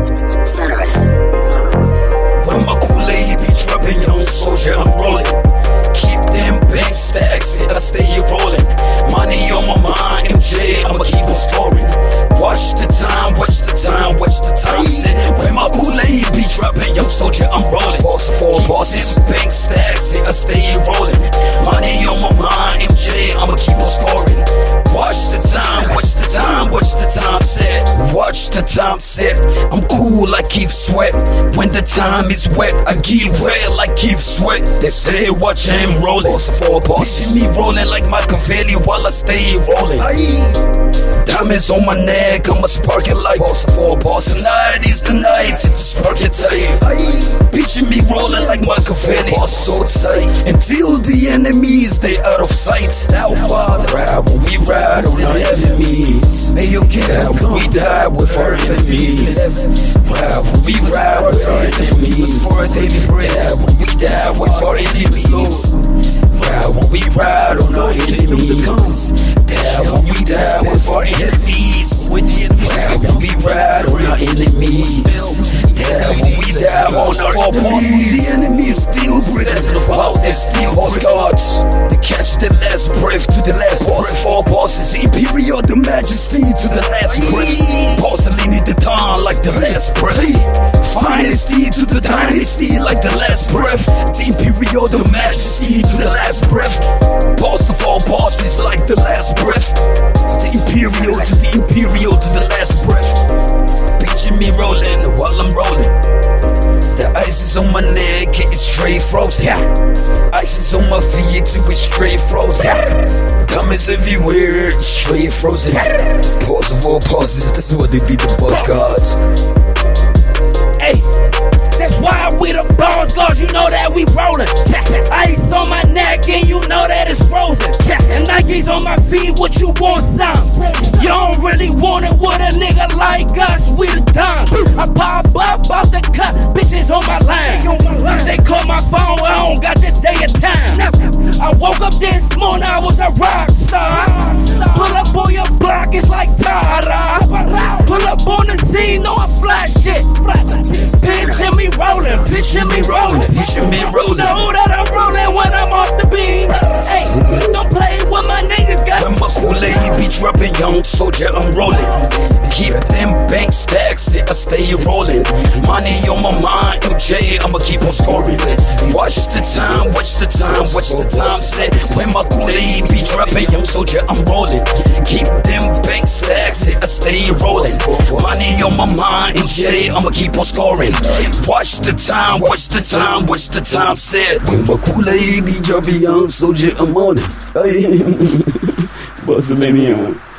When my Kool-Aid be dropping, young soldier, I'm rolling. Keep them bank stacks, I stay rolling. Money on my mind, MJ, I'ma keep on scoring. Watch the time, watch the time, watch the time. When my Kool-Aid be dropping, young soldier, I'm rolling. Boss for bosses, bank stacks, I stay rolling. Money on my mind, MJ, I'ma keep on scoring. Watch the time, watch the time, watch the time set. Watch the time set. I'm cool, I keep sweat. When the time is wet, I give well, I keep sweat. They say watch him rolling. Boss for bosses, me rolling like Machiavelli while I stay rolling. Diamonds on my neck, I'ma spark it like Bosse for Bosse. Tonight is the night, it's a spark it tight. Bitchin' me rolling like Machiavelli, Bosse so tight. Until the enemies, they out of sight. Now father, ride when we ride on our enemies. May you care when we die with our enemies. Ride when we ride with our enemies. Yeah, when we die with our enemies. Ride when we ride on our enemies. Die when we die with our enemies. Ride when we ride on our enemies. Die when we die on our enemies. The enemy is still breathing about and still lost guards. They catch the last breath to the last breath. All bosses, imperial, the majesty to the last breath. Bosse Lini the dawn like the last breath. Finally to the dynasty like the last breath. The imperial, the majesty to the last breath. Boss of all bosses like the last breath. The imperial to the imperial to the last breath. Picture me rolling while I'm rolling. The ice is on my neck, it's straight froze. Yeah. Ice is on my feet, it's straight froze. Yeah. Diamonds everywhere, straight frozen. Boss of all bosses, that's what they be the boss guards. Hey, that's why we the boss guards, you know that we rollin'. Ice on my neck and you know that it's frozen. And Nike's on my feet, what you want some? You don't really want it with a nigga like us, we the dumb. I pop up out the cut, bitches on my line. They call my phone, I don't got this day and time. I woke up this morning, I was a rock star. Pull up on your block, it's like Tara. Pull up on the scene, no I flash shit. Picture me rolling, picture me rolling, picture me rolling. Know that I'm rolling when I'm off the beat. Hey, don't play with my niggas, got. When my Kool-Aid be dropping, young soldier, I'm rolling. Keep them bank stacks, I stay rolling. Money on my mind, MJ, I'ma keep on scoring. Watch the time, watch the time, watch the time. Set. When my Kool-Aid be dropping, young soldier, I'm rolling. Keep them bank stacks, I stay rolling. Money on my mind, and shit, I'ma keep on scoring. Watch the time, watch the time, watch the time set. When my Kool-Aid be dropping, young soldier, I'm on it. Bosse Lini on.